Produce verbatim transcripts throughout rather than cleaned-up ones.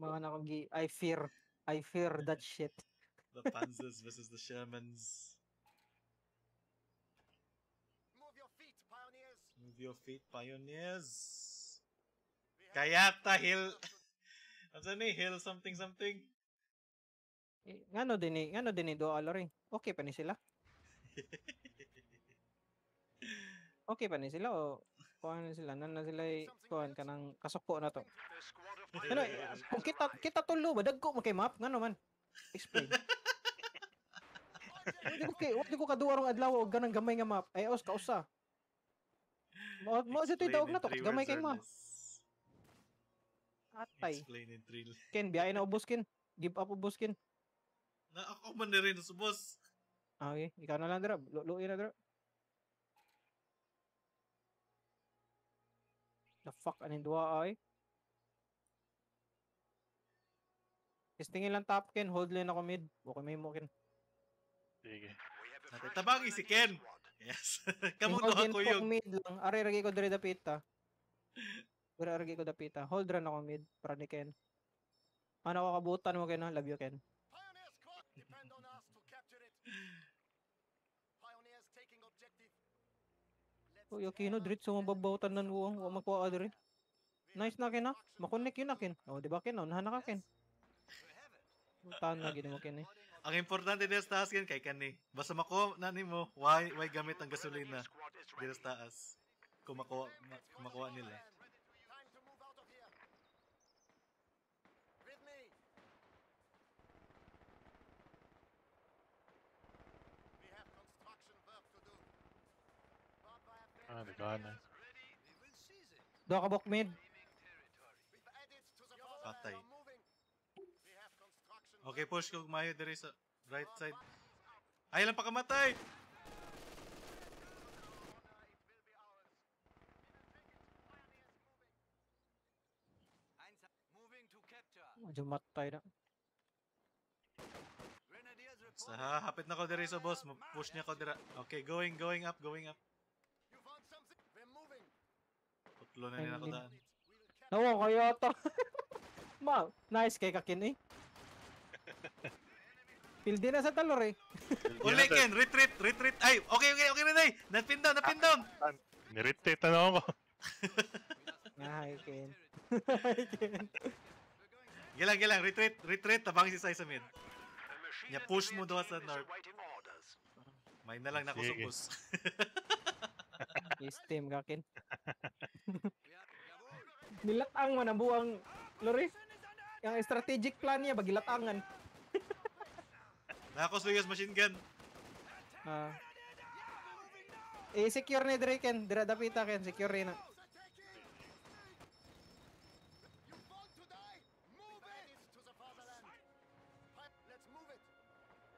Mga nakogi, I fear, I fear that shit. The Panzers versus the Shermans. Move your feet, pioneers. Move your feet, pioneers. Kayata Hill. Ano sa ni Hill something something. Eh, ngano din ni, ngano din ni Doolor eh. Okay pa ni sila. Okay pa ni sila o kuhan sila nan na sila kuhan kanang kasuko na to. Ano kung kita kita tulo ba dagko makay map ngano man. Explain. Okay, wala ko kaduwarong adlaw og ganang gamay nga map. Ay os kausa. Mo mo sa titawag na to gamay kay map. Atay. Ken biyahe na ubos kin. Give up ubos kin. Na ako man rin sa boss. Okay, ikaw na lang dra. Luloy na dra. The fuck anin duwa ay? Istingin lang top Ken, hold lane ako mid. Okay may mo Ken. Sige. Tabangi si Ken. Yes. Kamo to ako yung mid lang. Are ragi ko dire dapit ta. Ura ragi ko dapit ta. Hold run ako mid para ni Ken. Ano ka kabutan mo Ken, ha? Love you Ken. Pioneers squad depend on us to capture it. Pioneers taking objective. Uy, okay no, diretso mo babawtan nan ko ang magkuha dire. Nice na Ken ha. Makonek yun na Ken. Oh, di ba Ken? Unahan na ka Ken. Tan na gini mo Ken eh. Ang importante dito sa taas Ken kay kan ni. Basta mako na nimo, why why gamit ang gasolina dito sa taas. Kumako makuha nila. Ah, the god na. Do ka bok mid. Patay. Okay, push ko mayo diri sa right side. Ay lang pakamatay. Jumatay na. Sa hapit na ko diri sa boss, push niya ko dira. Okay, going going up, going up. Putlo na nila ko daan. Nawa ko yata. Ma, nice kay kakin eh. Pildi na sa talor eh. Uli Ken, retreat, retreat. Ay, okay, okay, okay na day. Napin down, napin down. Niretreat na naman ko. Ay Ken. Ay Ken. Gilang, gilang, retreat, retreat. Tabangin si Sai sa mid. Nya push mo doon sa north. May na lang nakusupos. Steam kakin. Nilatang man ang buwang Loris. Yang strategic plan niya bagilatangan. Nakos Luyos machine gun. Ah. Eh secure ni Draken, dira dapita Ken, secure na.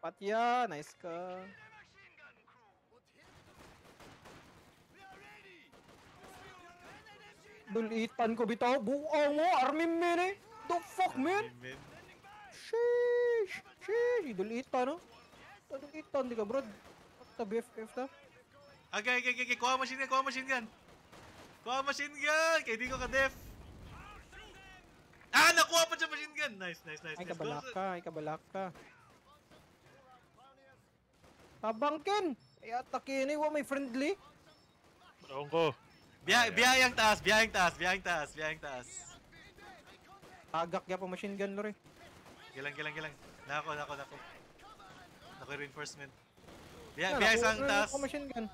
Patya, nice ka. Dulitan ko bitaw, buong mo, army men eh. The fuck man? Sheesh, sheesh, dulitan no? Dulitan, di ka bro. Basta B F F ta. Okay, okay, okay, kuha machine gun, kuha machine gun. Kuha machine gun, kaya di ko ka-def. Ah, nakuha pa siya machine gun. Nice, nice, nice. Ay kabalak ka, ay kabalak ka. Tabang Ken! Ay atakin eh, wa may friendly. Parang ko. Biya, biyayang taas, biyayang taas, biyayang taas, biyayang taas. Agak ya po machine gun lore. Gilang, gilang, gilang. Nako, nako, nako. Nako reinforcement. Biya, biya isang taas. Nako machine gun.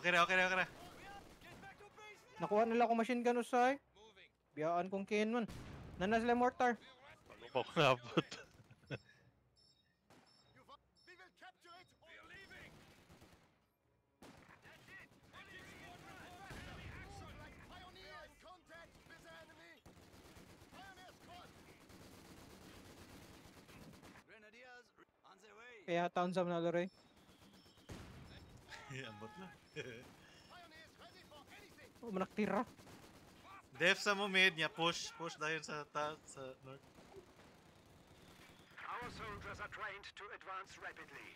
Okay na, okay na, okay na. Nakuha nila ko machine gun usay. Biyaan kong Ken man. Nanas sila mortar. Lupok na abot. Kaya taon sa mga laro eh. Ambot na. Oh, manaktira. Def sa mo mid niya. Push. Push dahil sa taas sa north. Our soldiers are trained to advance rapidly.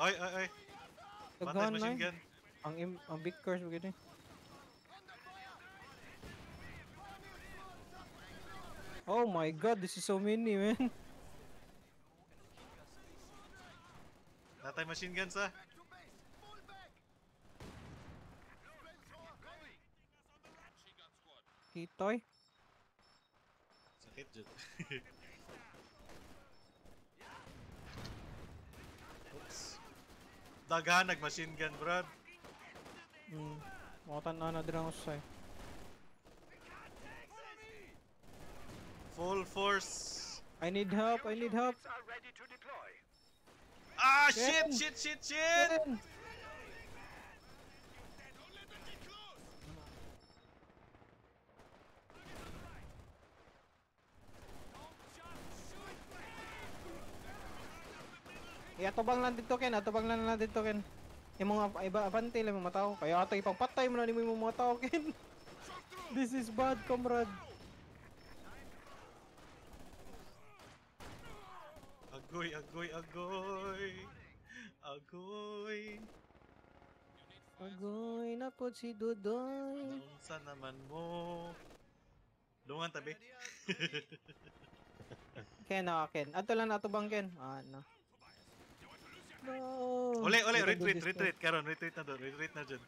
Oi, oi, oi. Matay machine gun. Ang, im ang big curse begitu. Oh my god, this is so many, man. Natay machine guns ah. Kitoy. Sakit jud. Daghan nag-machine gun, brad. Hmm. Mautan na na dirang usay. Full force. I need help, I need help. Ah, shit, shit, shit, shit. Ten. Iatubang lang dito, Ken. Atubang lang lang dito, Ken. Yung mga iba, abantil, yung mga tao. Kaya ato ipagpatay mo na yung mga tao, Ken. This is bad, comrade. Agoy, agoy, agoy. Agoy. Agoy na po si Dudoy. Saan naman mo? Lungan tabi. Ken, ah, Ken. Ato lang atubang, Ken. Ah, na. No. Ole, ole, retreat, retreat, Karon, retreat na doon, retreat na dyan.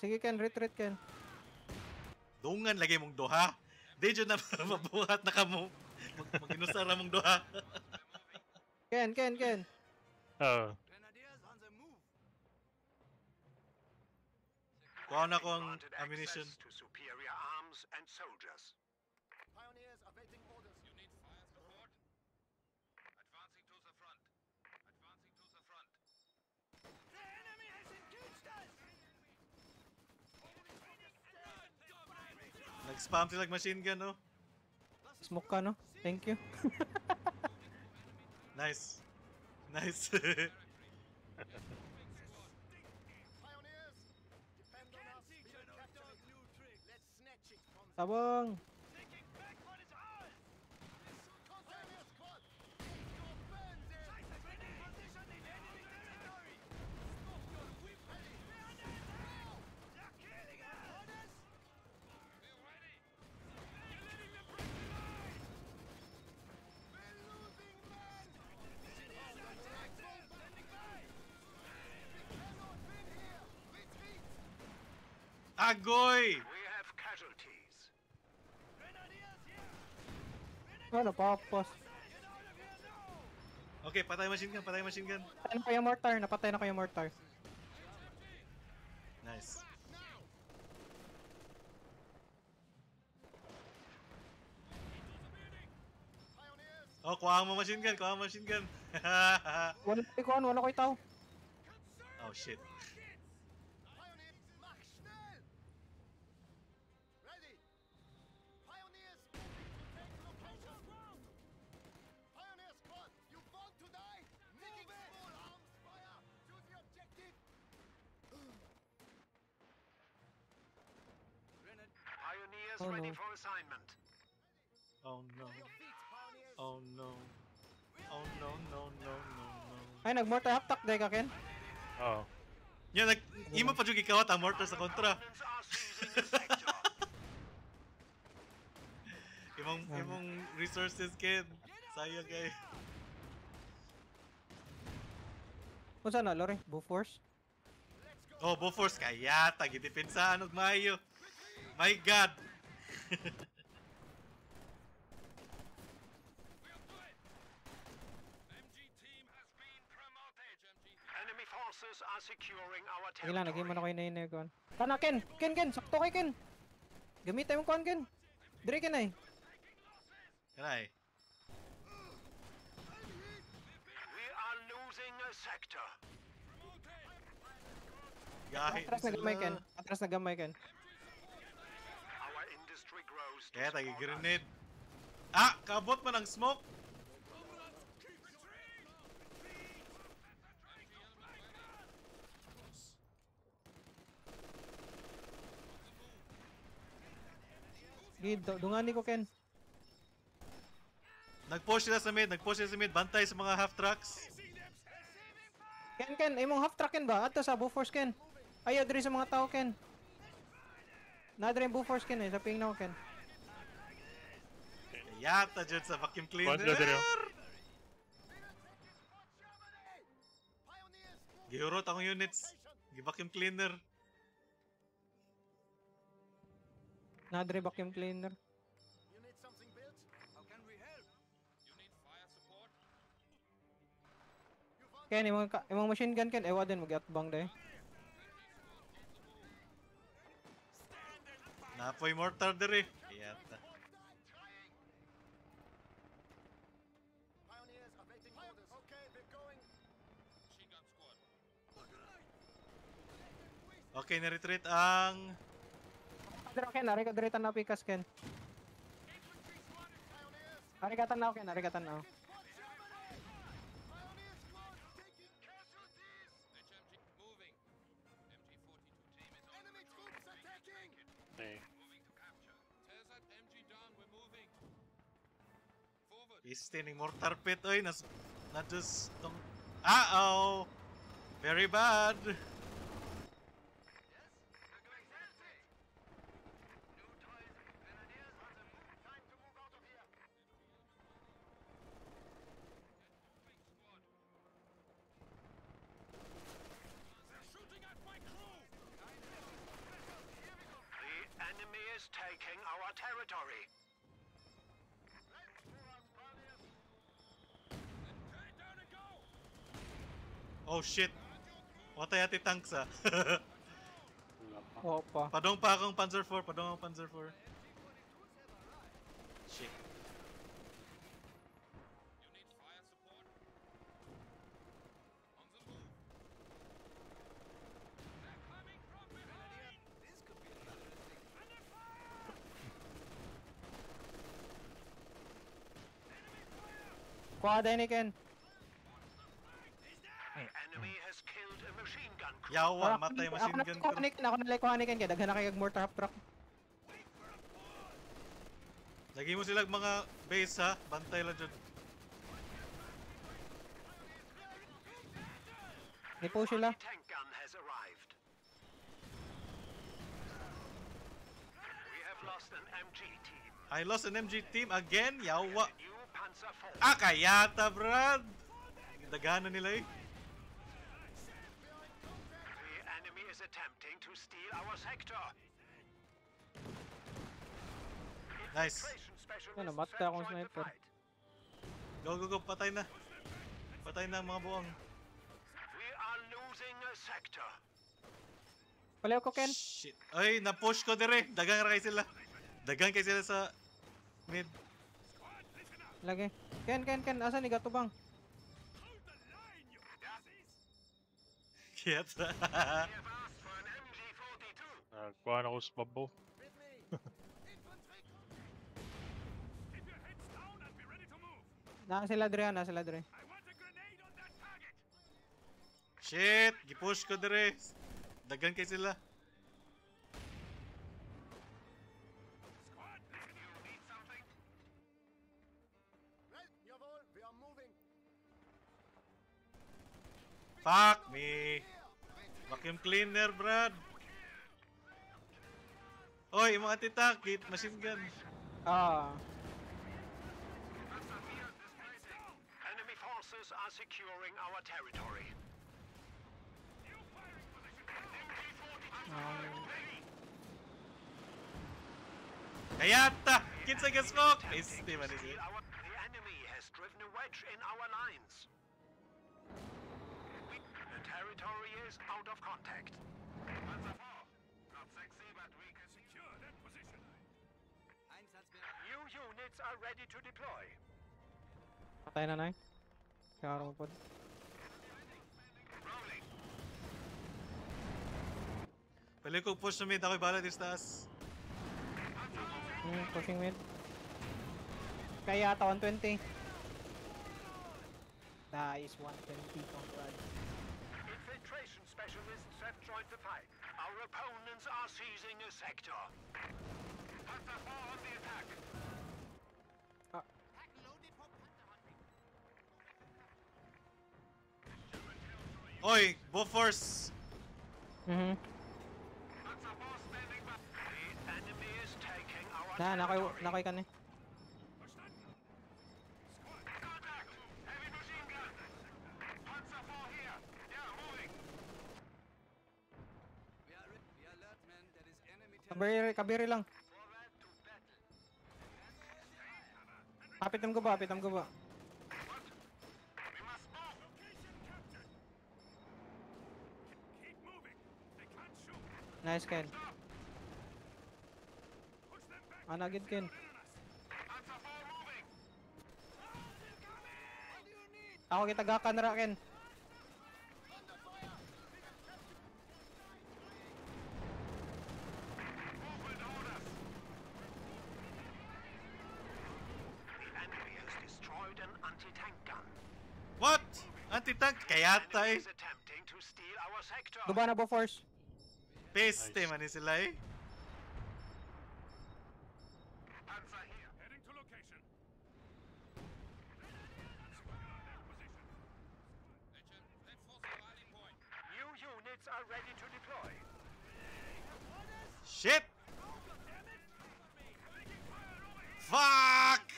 Sige, Ken, retreat, Ken. Dungan lagi mong doha. Di dyan na mabuhat na ka mo. Mag-inusara mong doha. Ken, Ken, Ken. Oo. Kuha na kong ammunition. Pioneers are waiting orders. You need fire support. Advancing to the front. Advancing to the front. The enemy has engaged us. Nag-spam sila ng machine gun, no? Smoke ka, no? Thank you. Nice. Nice. Pioneers, depend on us. Let's snatch it from Sabong. Agoy! We have casualties. Ano pa, boss? Okay, patay machine gun, patay machine gun. Patay na kayo mortar, napatay na kayo mortar. Nice. Oh, kuha mo machine gun, kuha mo machine gun. Wala ko ikuan, wala ko itaw. Oh shit. Pioneers oh, ready no. for assignment. Oh no. Oh no. Oh no no no no no. Ay nag-mortar haptak day ka, Ken? Oo. Oh. Yan nag imo pa jud gikawat ang mortar sa kontra. Imong imong resources, Ken. Sayo kay. Unsa na Lore? Bofors? Oh, Bofors kaya ta gidepensahan og maayo. My God! Enemy forces are securing our territory. Ilan naging man ako inainayuan. Kana Ken, Ken, Ken, sakto kay Ken. Gamitin mo kon Ken. Dire Ken ay. Kanay. We are losing a sector. Gahi. Atras na gamay Ken. Atras na gamay Ken. Kaya tagi grenade. Ah! Kabot man ang smoke! Dungani ko, Ken. Nag-push sila sa mid. Nag-push sila sa mid. Bantay sa mga half-tracks. Ken, Ken, imong half track, Ken ba? Ato sa Bufors, Ken. Ayaw dari sa mga tao, Ken. Nadari yung Bufors, Ken eh. Sa ping na ko, Ken. Yata dyan sa vacuum cleaner! Gihurot akong units. Gi-vacuum cleaner. Nadari vacuum cleaner. Ken, imong, imong machine gun, Ken. Ewa din, mag-outbang dahi. Napoy mortar dari. Yata. Okay, na-retreat ang... Ken, narikadritan na pikas, Ken. Narikatan na ako, Ken. Narikatan na ako. He's standing mortar pit, oy, nas na just tong uh-oh. Very bad. Yes, shooting at my crew. The enemy is taking our territory. Oh shit. Watay ati tanks ah. Opa. Padong pa akong Panzer four, padong akong Panzer four. Shit. You need fire support. On the move. They're coming from behind. This could be another thing. Under fire. Enemy fire. Quad Anakin. Yawa, matay machine gun ko. Ako nalaikuhanin kan kaya, daghan na kayo mortar half truck. Lagi mo silang mga base ha, bantay lang dyan. Nipo sila. I lost an M G team again, yawa. Ah, kayata brad. Daghan na nila eh. Is attempting to steal our sector. Nice. Ano, mata akong sniper. Go, go, go. Patay na. Patay na mga buong. We are losing a sector. Palayo ko, Ken. Shit. Ay, na-push ko dire. Dagang kayo sila. Dagang kayo sila sa mid. Lagi. Ken, Ken, Ken. Asan ni Gato bang? Kiyat. Kuhan ako sa babo. Naka sila dre ha, naka sila dre. Shit! Gipush ko dre! Dagan kayo sila. Fuck me! Vacuum cleaner, brad! Oy, imong anti-tank, machine gun. Ah. Enemy forces are securing our territory. Kayata, kinsa ka smoke? Este man is it. The enemy has driven a wedge in our lines. The territory is out of contact. Sexy, but we can secure that position. New units are ready to deploy. Patay na nai. Karo pod. Pwede ko push na mid. Ako'y bala din sa taas. Hmm, pushing mid. Kaya ata one twenty. Nice, one twenty. Congrats. Infiltration specialists have joined the fight. Our opponents are seizing a sector. Panther four on the attack. Ah. Attack loaded for Panther hunting. German territory Oi, go first. Mhm. Nah, nakoy, nakoy ka na. Kabiri, kabiri lang. Apitam ko ba, apitam ko ba? Nice, Ken. Anagid, Ken. Ako kita gakan ra, Ken. What? Anti-tank? Kaya tayo. Duba na ba, Force? Peste man sila eh. New units are ready to deploy. Shit! Fuck!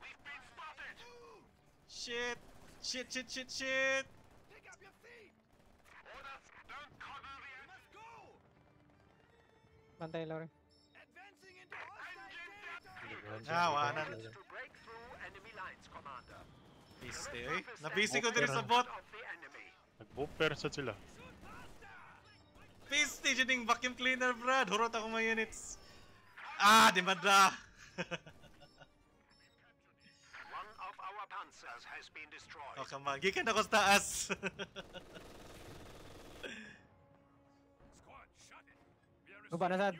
We've been spotted. Shit! Shit! Shit! Shit! Shit! Pantay, Lore. Nawanan. Piste, eh. Nabisi ko din sa bot. Nag-booper sa sila. Piste, dyan yung vacuum cleaner, brad. Hurot ako mga units. Ah, di madra. Kakamagi ka na ko sa taas. Guba na saan?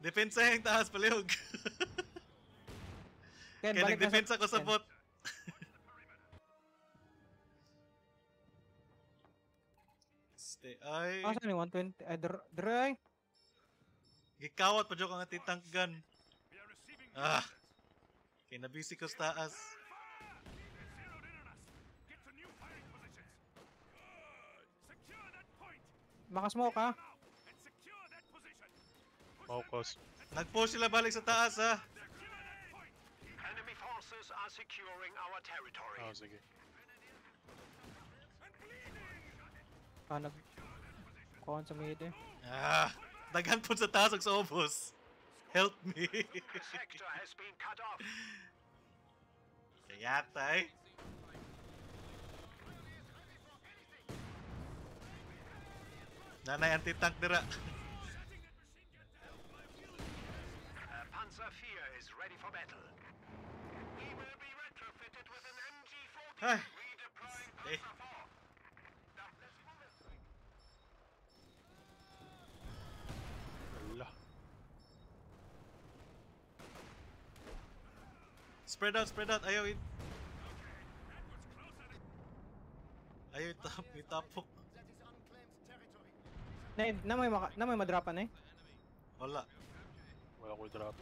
Depensa yung taas, palihog. Kaya nag-depensa ko sa bot. Stay ay... Ah, saan yung one twenty? Ay, dray! Gikawat pa dyan ka nga titang gun. Ah! Kaya nabisi ko sa taas. Makasmoke ha? Focus. Nag-push sila balik sa taas ha. Enemy forces are securing our territory. Oh, sige. Ah, nag... Kuhan sa mid eh. Ah, daghan po sa taas sa obos. Help me. Sector has been cut off. Kaya tay. Nanay anti-tank dira. Zafir is ready for battle. He will be retrofitted with an M G forty redeploying Panzer four. Allah. Spread out, spread out. Ayaw it. Ayaw it tap, it tapok. Na, na may maka, na may madrapan eh. Wala. Wala ko i-drop.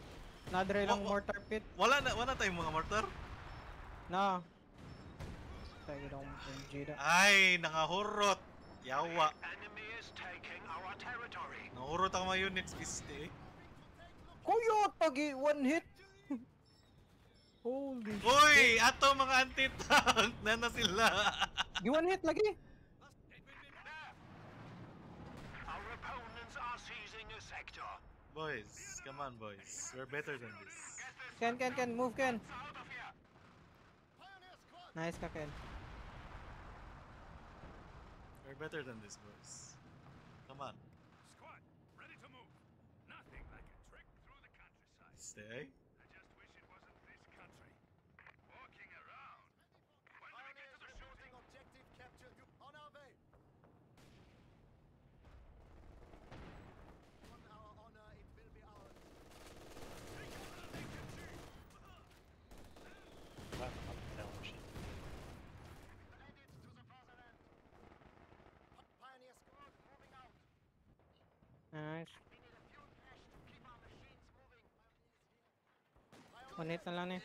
Nadre lang mortar pit. Wala na, wala tayong mga mortar? Na. Tayo daw ng Jada. Ay, nakahurot. Yawa. Nahurot ang mga units, piste. Kuyot pagi one hit. Holy shit. Uy, ato mga anti-tank na na sila. Di one hit lagi. Our opponents are seizing a sector. Boys, come on boys, we're better than this. Ken, Ken, Ken, move Ken. Nice ka Ken. We're better than this boys. Come on. Squad, ready to move. Nothing like a trek through the countryside. Stay. I just wish it wasn't this country. Walking around. When do we get to the shooting objective captured on our way? Nice. One hit na lang eh.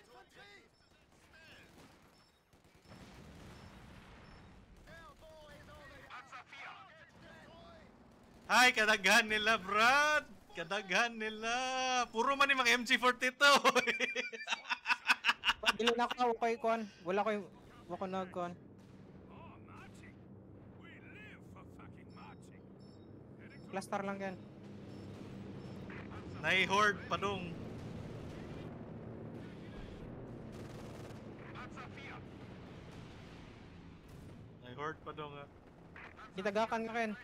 Ay, kadaghan nila, brad. Kadaghan nila. Puro man yung mga M G forty-two. Dilo na ko, okay, kon. Wala ko yung... Wala ko na, kon. Cluster lang yan. Nai-horde pa dong. Nai-horde pa dong ha. Kitagakan ka rin.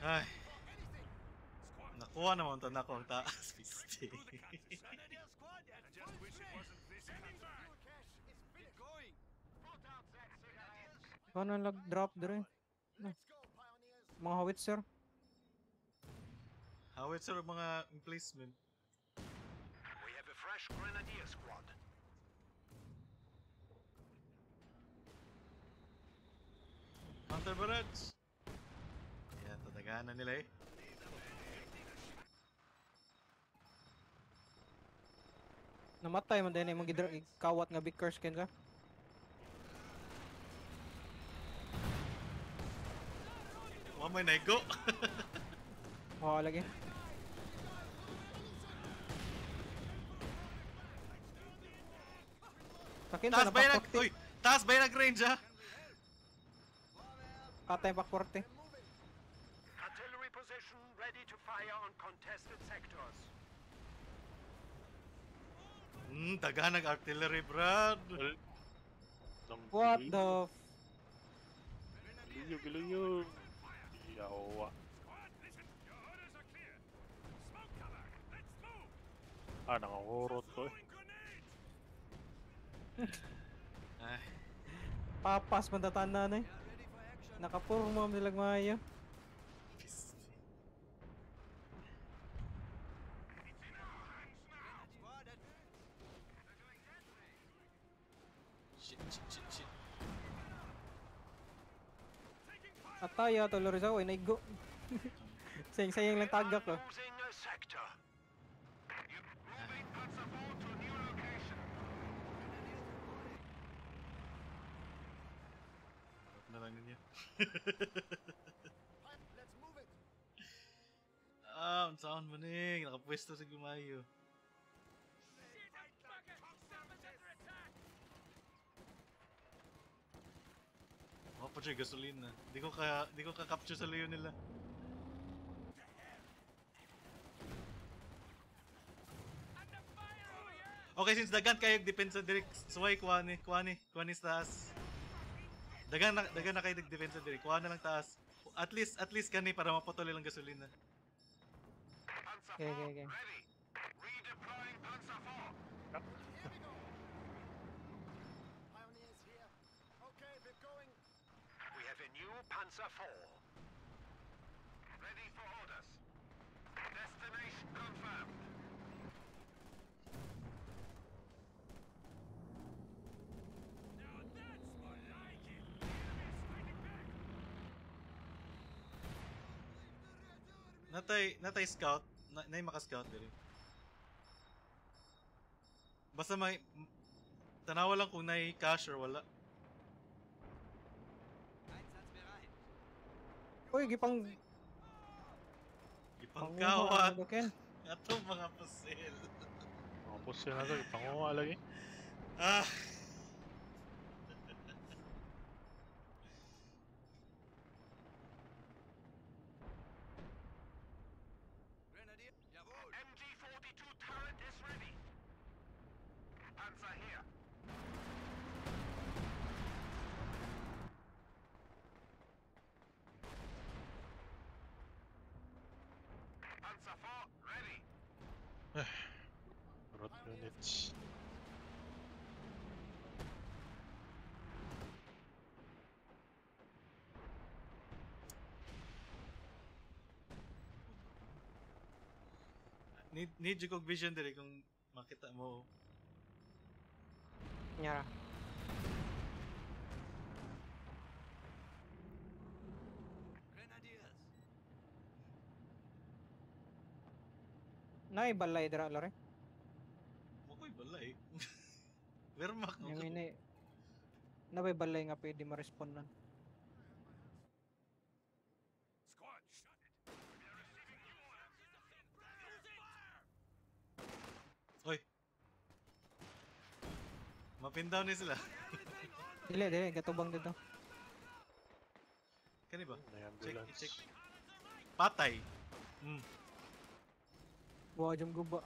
Ay. Nakuha naman ito na kong taas, fifty. Ikaw na nag-drop doon. Mga howitzer. Howitzer o mga emplacement. We have a fresh grenadier squad. Hunter barrage. Yan, tatagaan na nila eh. Namatay man din eh, mag-kawat nga big curse ken ka. Mamay na go. Oo, lagi. Takin taas ba yung nag-range? Taas ba yung nag-range ha? Patay yung back forty. Artillery position ready to fire on contested sectors. Hmm, taga nag-artillery, brad. What the f... Gilo, gilo, gilo. Yawa. Ah, nangahurot ko eh. Papas, mandatanan eh. Nakapurma ang nilagmaya. Ataya tolores ako eh, naigo. Sayang-sayang lang tagak ko. Na lang ninyo. Ah, ang sound maning. Nakapwesto sa gumayo. Oh, pa siya gasolina. Di ko ka, di ko ka-capture sa layo nila. Okay, since dagan kayo depensa direct, sway kuha ni, kuha ni, kuha ni sa taas. Dagan na, dagan na kayo depensa direct, kuha na lang taas. At least, at least kani para maputol lang gasolina. Okay, okay, okay. The new Panzer four. Ready for orders. Destination confirmed. Now that's more like it. The enemy's fighting back. Natay, natay scout. Na, na yung maka-scout diri. Basta may... Tanawa lang kung na cash or wala. Uy, gipang... Gipang kawat! Ato mga pusil. Mga pusil na ito, gipang uwa lagi. Ah! M G forty-two turret is ready! Panzer here! Rot units. Need need you kog vision diri kung makita mo. Nyara. Grenadiers. ನಾಯಿ ಬಲ್ಲ ಇದ್ರ ಅಲ್ಲರೆ ಮುಕೋಯ್ ಬಲ್ಲ ಐ ವೆರ್ಮಕ್ ನಿಮಿನೆ ನಬೆ ಬಲ್ಲ nga pwede ma-respond nan squad shut it we are receiving new orders hoy mapin down ni sila dile dile gatubang dito kani ba check check patay hmm Wah, jam gubak.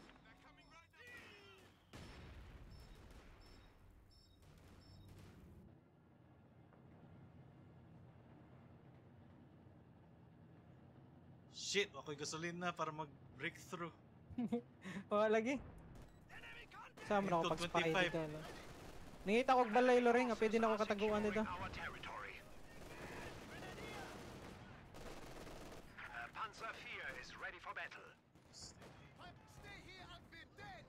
Shit, ako'y gasolin na para mag-breakthrough. Wala lagi. Saan mo na ako pag-spy dito? Nangita ko'g balay, Loring. Pwede na ako kataguan dito. Panzer four is ready for battle. Stay here and be dead.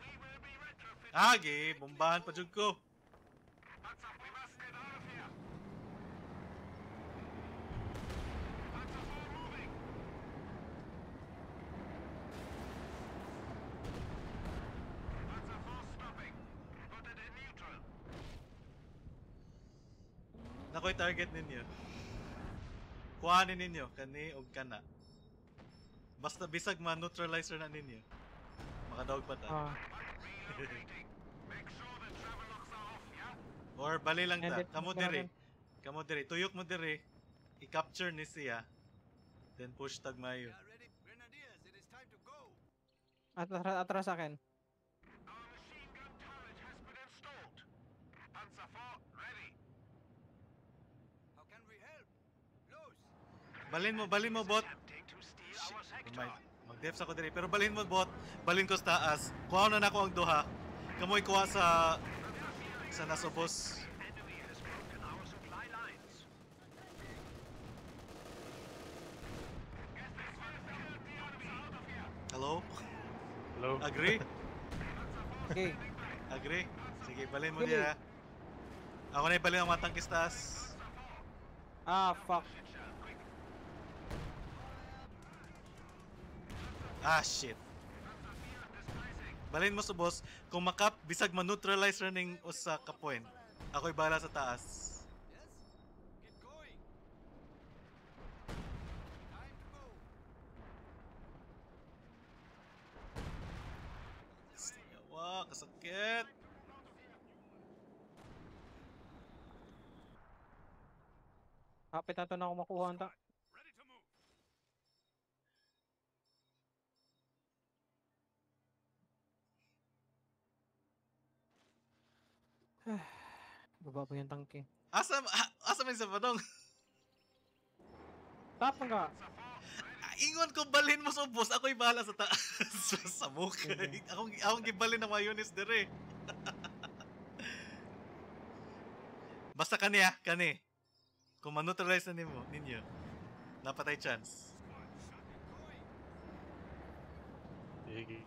We will be retrofitted. Agi, bombahan pa jud ko. We must get out of here. Moving. Stopping. Put it in neutral. Nakoy target ninyo. Kuhanin ninyo, kani o kana. Basta bisag ma-neutralizer na ninyo. Makadawag pa ta. Ah. Or bali lang ta. Kamu diri. Kamu diri. Tuyok mo diri. I-capture ni siya. Then push tag mayo. Atras, atras akin. Our machine gun turret has been installed. Panzer four, ready. How can we help? Balin mo, balin mo, bot. Shit, mag-defs ako diri. Pero balin mo, bot. Balin ko sa taas. Kuha na ako ang duha. Kamoy kuha sa... sa nasobos. Hello? Hello? Agree? Okay. Agree? Sige, balin mo diri. Ako na ibalin ang matangkis taas. Ah, fuck. Ah, shit. Balin mo sa boss. Kung makap, bisag ma-neutralize running o sa kapoin. Ako'y bala sa taas. Wow, kasakit. Kapit na ito na ako makuha nito. Baba pa yung tangke. Asa asa may sa padong? Tapang ka. Ingon ko balin mo sa boss. Ako'y bahala sa taas. Sa mukha. Okay. Akong, akong gibalin ng mayonnaise dere. Basta kani ah. Kani. Kung man-neutralize na ninyo, ninyo. Napatay chance. Sige.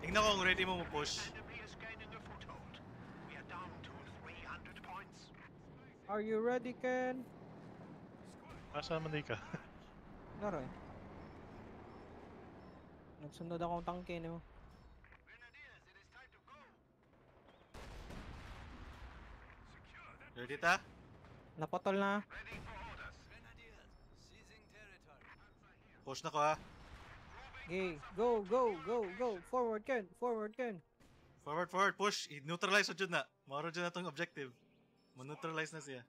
Tingnan ko kung ready mo mo-push. Are you ready, Ken? Asa naman di ka? Naroy. Nagsunod akong tangke niyo. Ready ta? Napotol na. Push na ko ha. Okay, go, go, go, go. Forward, Ken. Forward, Ken. Forward, forward. Push. I-neutralize dyan na. Maro dyan na itong objective. Man-neutralize na siya.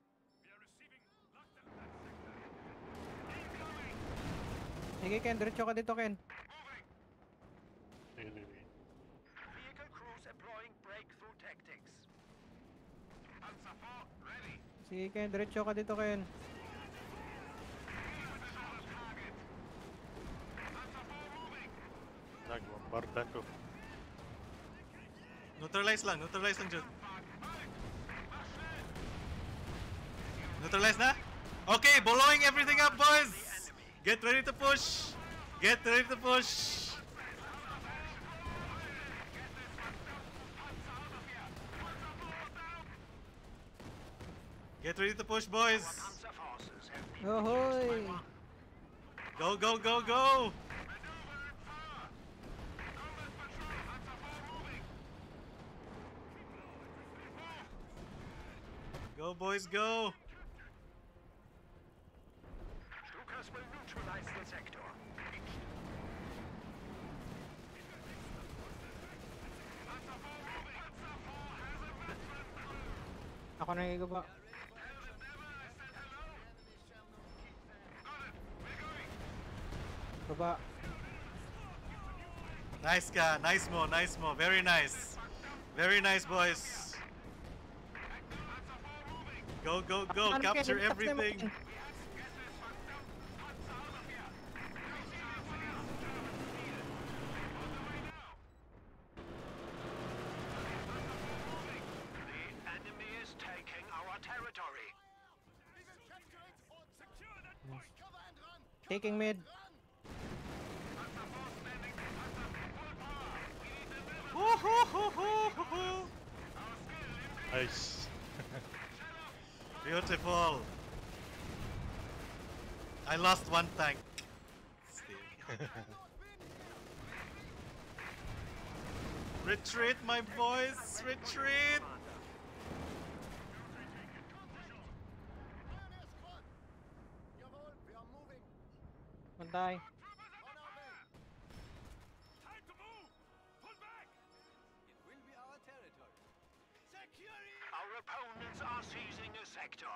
Sige, Ken. Diretso ka dito, Ken. Vehicle crews employing breakthrough tactics. Panzer four, ready. Sige, Ken. Diretso ka dito, Ken. Nag-bombardan ko. Neutralize lang, neutralize lang dyan. Neutralize na? Okay, blowing everything up, boys! Get ready to push! Get ready to push! Get ready to push, boys! Ahoy! Go, go, go, go! Go, boys, go! Lucas will neutralize the sector. Ako na yung iba. Baba. Nice ka, nice mo, nice mo, very nice. Very nice, boys. Go, go, go, capture everything. Taking mid. Nice. Beautiful. I lost one tank. Retreat, my boys. Retreat. Die. Time to move. Pull back. It will be our territory. Security. Our opponents are seizing a sector.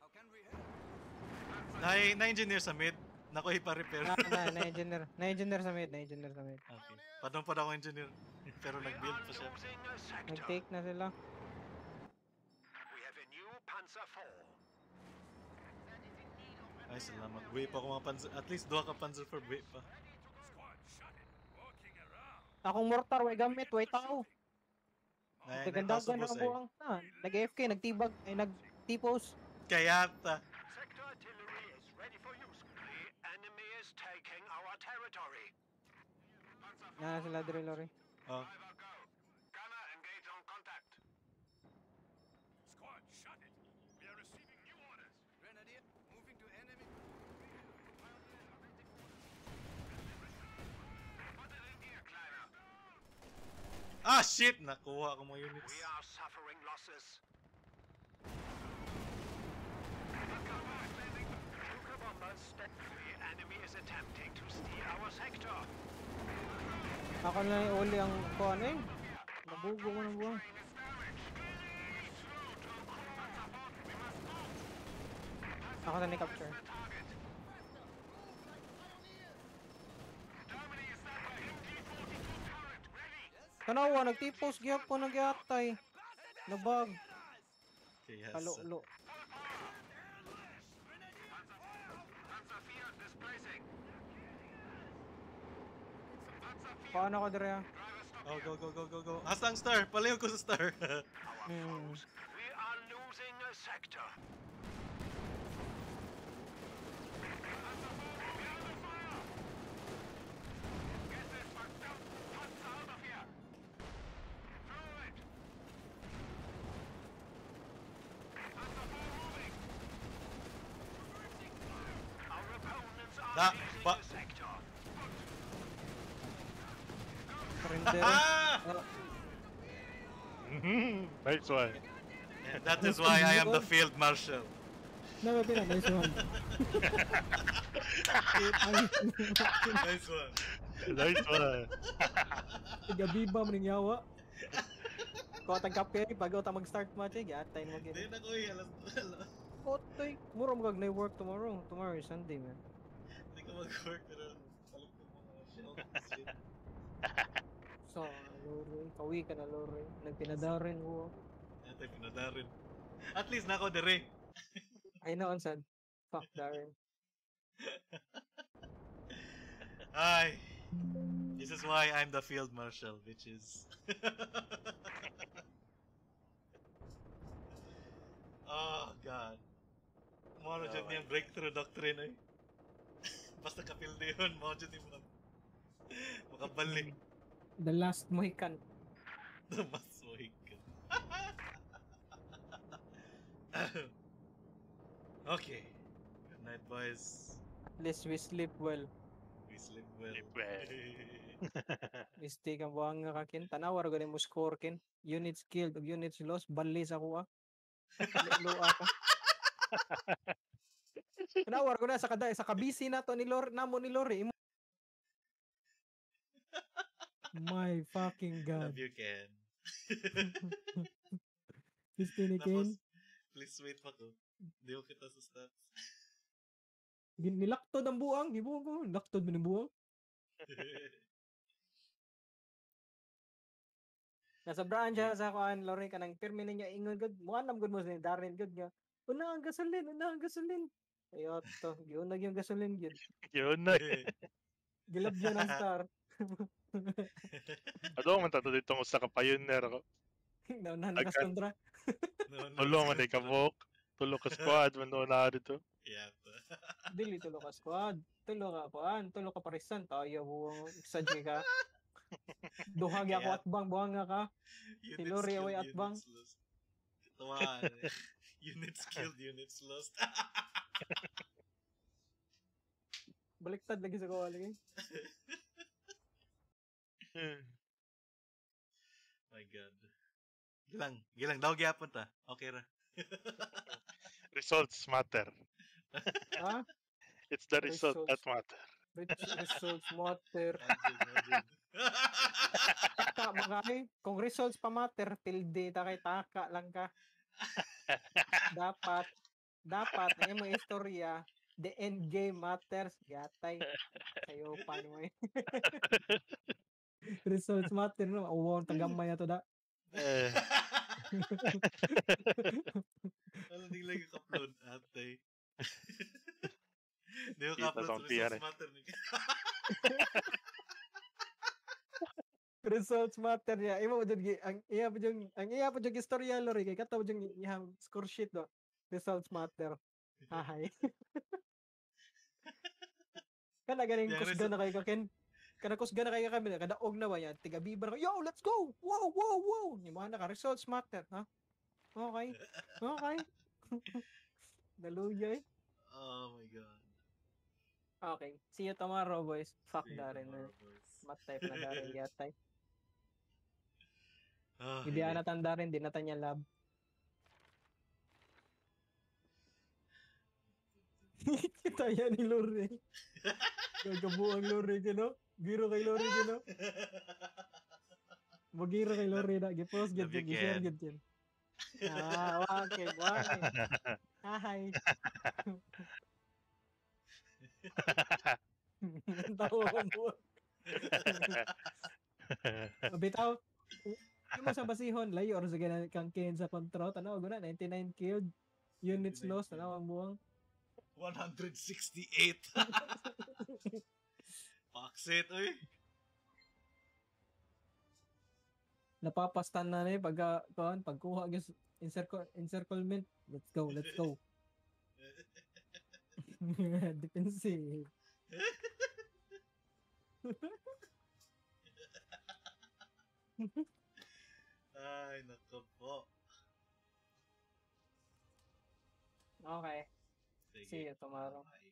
How can we help? Nai, na engineer sa mid. Nako ipa-repair. Na, na, na engineer. Na engineer sa mid, na engineer sa mid. Okay. Patong pa daw engineer. Pero nag-build pa siya. Nag-take na sila. We have a new Panzer four. Ay, salamat. Buhay pa ako mga Panzer. At least dua ka Panzer for buhay pa. Akong mortar, way gamit, way tao. Nagandang na buwang. Nag-A F K, nagtibag, ay nag-tipos. Kaya ta. Sector artillery is ready for use. The enemy is taking our territory. Nala sila, Drillori. Oh. Gunner, engage on contact. Squad, shut it. We are receiving new orders. Grenadier. Moving to enemy. Ah shit, nakuha ko mga units. We are suffering losses. The enemy is attempting to steal our sector. Ako na yung uli ang kuhanin. Nabugo ko ng buwan. Ako na ni-capture. Kanawa, nag-tipos gihap po nag-iatay. Nabag. Kalo-lo. Paano ko, Drea? Oh, go, go, go, go, go. Hasta ang star. Palayo ko sa star. hmm. We are losing a sector. Nah, Pak. That's why. That is why I am the field marshal. No, no, no, nice one. Nice one. Nice one. Gabiba meningyawa. Kau tangkap kay pag uta mag-start match eh, giatayin mo gid. Di na koy alas alas. Kotoy, murong gag na work tomorrow. Tomorrow is Sunday, man. Hindi ko mag-work pero talog ko mga shell. So, Loroy, kawi ka na Loroy. Nagpinadarin ko. Natay pinadarin. At least nako dire. I know, son. Fuck, Darren. Ay. This is why I'm the field marshal, which is... Oh, God. Mano dyan niyang breakthrough doctrine, eh. Basta kapilde yun, mano dyan yung makabalik. The last Mohican. The last Mohican. Okay. Good night, boys. Please, we sleep well. We sleep well. Sleep well. Mistake ang buhang nga kakin. Tanawar galing mo score kin. Units killed, units lost. Balis ako ah. Low ako. Tanawar ko na sa kada sa kabisi na to ni Lor namo ni Lori. My fucking God. Love you, Ken. Please, Ken. Tapos, please wait pa ko. Hindi ko kita sa stats. Nilaktod ang buang. Gibuang ko. Nilaktod mo ng buang. Nasa braan siya sa kuhan. Lauren ka ng pirmi niya. Ingon good. Muanam good mo sa Darren good niya. Una ang gasolin. Una ang gasolin. Ayot to. Giunag yung gasolin. Giunag. Gilab yun ang star. Adoh man tato dito ng usa ka pioneer ko. Naunahan ka Sandra. Tulong man ikabok. Tulo ka squad man na dito. Yeah. Dili tulo ka squad. Tulo ka paan, tulo ka parisan tayo buang sadya ka. Duha gyud ako atbang buang ka. Tilori away atbang. Tuwa. Units killed, units lost. Baliktad lagi sa ko lagi. My God. Gilang, gilang daw gyapon ta. Okay ra. Results matter. Huh? It's the result results. That matter. Results matter. Taka magay, kung results pa matter tilde ta kay taka lang ka. Dapat dapat ay mo istorya. The end game matters. Gatay. Sayo pa naman. Results matter no. Wow, tagamay na to da. Eh. Ano din lagi ka-upload atay. Deo ka-upload results matter ni. Results matter ya. Imo jud gi ang iya pa jung ang iya pa jung istorya lori kay kataw jung ihang score sheet do. Results matter. Hahay. Kana galing kusga na kay kaken. Kana kusga na kay kami na kadaog na wa yan tiga biber. Yo, let's go. Wow, wow, wow. Ni mo na ka results matter, ha? Okay. Okay. Naluyay. Oh my God. Okay. See you tomorrow, boys. Fuck Darren. Matay na Darren yatay. Ah. Hindi ana tan Darren, di na tanya lab. Kita yan ni Lore. Gagabuang Lore gino. Giro kay Lore gino. Magiro kay Lore na. Gipost, get yun, get yun, get yun. Ah, okay, okay. Hi. Tawa ko mo. Bitaw. Yung masang basihon, layo or sa kang kin sa kontra. Tanaw, guna, ninety-nine killed. Units lost, tanaw ang buwang. one hundred sixty-eight. Paksit, uy. Napapastan na rin pag, uh, pagkuha yung encircle, encirclement. Let's go, let's go. Defensive. Ay, naku po. Okay. See you tomorrow.